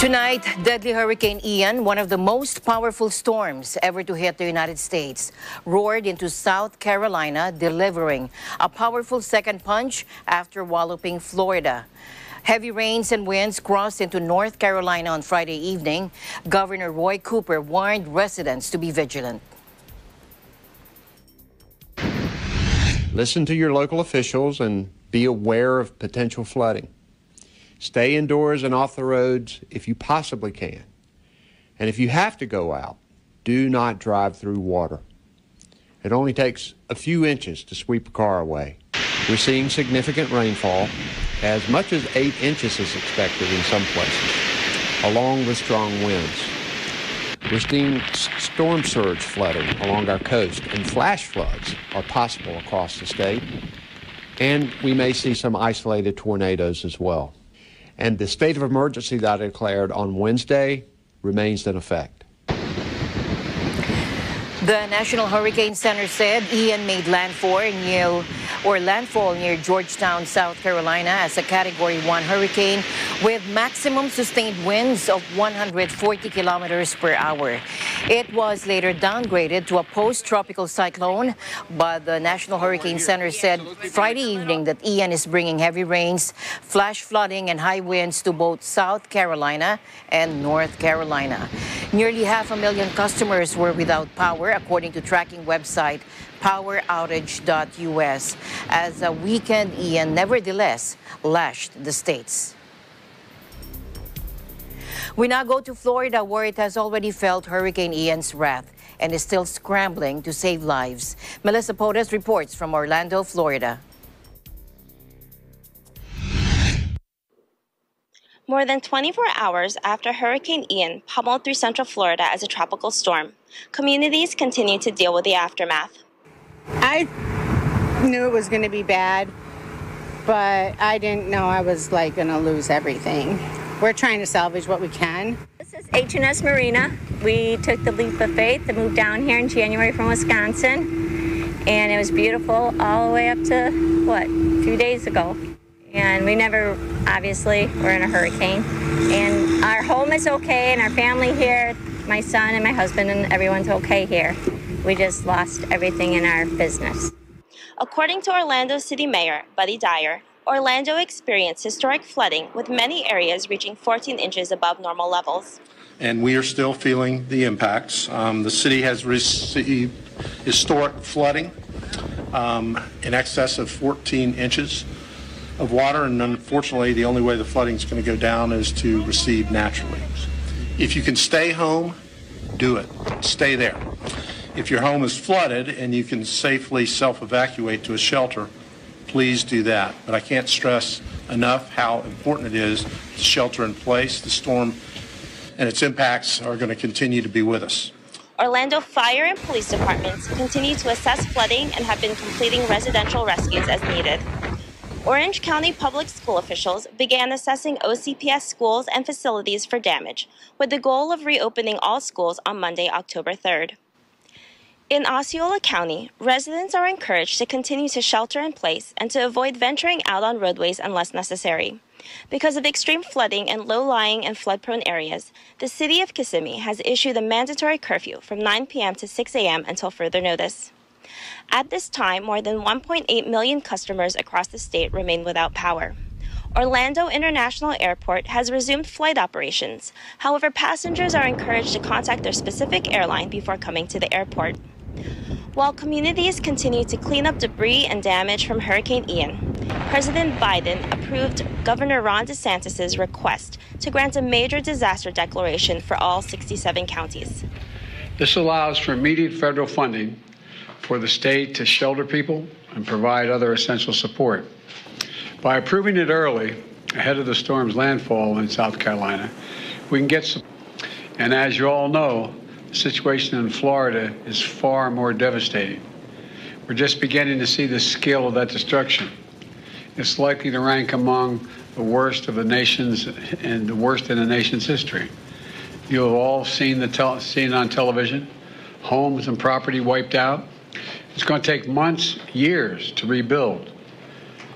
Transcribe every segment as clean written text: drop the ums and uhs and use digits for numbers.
Tonight, deadly Hurricane Ian, one of the most powerful storms ever to hit the United States, roared into South Carolina, delivering a powerful second punch after walloping Florida. Heavy rains and winds crossed into North Carolina on Friday evening. Governor Roy Cooper warned residents to be vigilant. Listen to your local officials and be aware of potential flooding. Stay indoors and off the roads if you possibly can. And if you have to go out, do not drive through water. It only takes a few inches to sweep a car away. We're seeing significant rainfall, as much as 8 inches is expected in some places, along with strong winds. We're seeing storm surge flooding along our coast, and flash floods are possible across the state. And we may see some isolated tornadoes as well. And the state of emergency that I declared on Wednesday remains in effect. The National Hurricane Center said Ian made landfall near Georgetown, South Carolina, as a Category 1 hurricane with maximum sustained winds of 140 kilometers per hour. It was later downgraded to a post-tropical cyclone, but the National Hurricane Center said Friday evening that Ian is bringing heavy rains, flash flooding, and high winds to both South Carolina and North Carolina. Nearly 500,000 customers were without power, according to tracking website poweroutage.us, as a weekend Ian nevertheless lashed the states. We now go to Florida, where it has already felt Hurricane Ian's wrath and is still scrambling to save lives. Melissa Potas reports from Orlando, Florida. More than 24 hours after Hurricane Ian pummeled through Central Florida as a tropical storm, communities continue to deal with the aftermath. I knew it was going to be bad, but I didn't know I was like going to lose everything. We're trying to salvage what we can. This is H&S Marina. We took the leap of faith to move down here in January from Wisconsin, and it was beautiful all the way up to, what, a few days ago. And we never, obviously, were in a hurricane. And our home is okay, and our family here, my son and my husband and everyone's okay here. We just lost everything in our business. According to Orlando City Mayor Buddy Dyer, Orlando experienced historic flooding, with many areas reaching 14 inches above normal levels. And we are still feeling the impacts. The city has received historic flooding in excess of 14 inches of water, and unfortunately the only way the flooding is going to go down is to recede naturally. If you can stay home, do it. Stay there. If your home is flooded and you can safely self-evacuate to a shelter, please do that. But I can't stress enough how important it is to shelter in place. The storm and its impacts are going to continue to be with us. Orlando Fire and Police Departments continue to assess flooding and have been completing residential rescues as needed. Orange County public school officials began assessing OCPS schools and facilities for damage, with the goal of reopening all schools on Monday, October 3rd. In Osceola County, residents are encouraged to continue to shelter in place and to avoid venturing out on roadways unless necessary. Because of extreme flooding and low-lying and flood-prone areas, the city of Kissimmee has issued a mandatory curfew from 9 p.m. to 6 a.m. until further notice. At this time, more than 1.8 million customers across the state remain without power. Orlando International Airport has resumed flight operations. However, passengers are encouraged to contact their specific airline before coming to the airport. While communities continue to clean up debris and damage from Hurricane Ian, President Biden approved Governor Ron DeSantis' request to grant a major disaster declaration for all 67 counties. This allows for immediate federal funding for the state to shelter people and provide other essential support. By approving it early, ahead of the storm's landfall in South Carolina, we can get support. And as you all know, the situation in Florida is far more devastating. We're just beginning to see the scale of that destruction. It's likely to rank among the worst of the nation's and the worst in the nation's history. You have all seen seen on television, homes and property wiped out. It's going to take months, years to rebuild.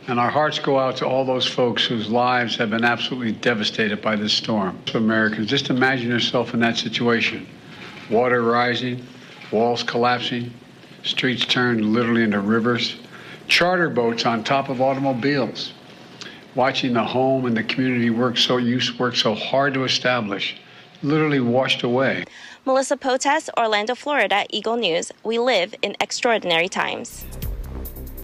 And our hearts go out to all those folks whose lives have been absolutely devastated by this storm. So Americans, just imagine yourself in that situation. Water rising, walls collapsing, streets turned literally into rivers, charter boats on top of automobiles, watching the home and the community work so hard to establish, literally washed away. Melissa Potas, Orlando, Florida, Eagle News. We live in extraordinary times.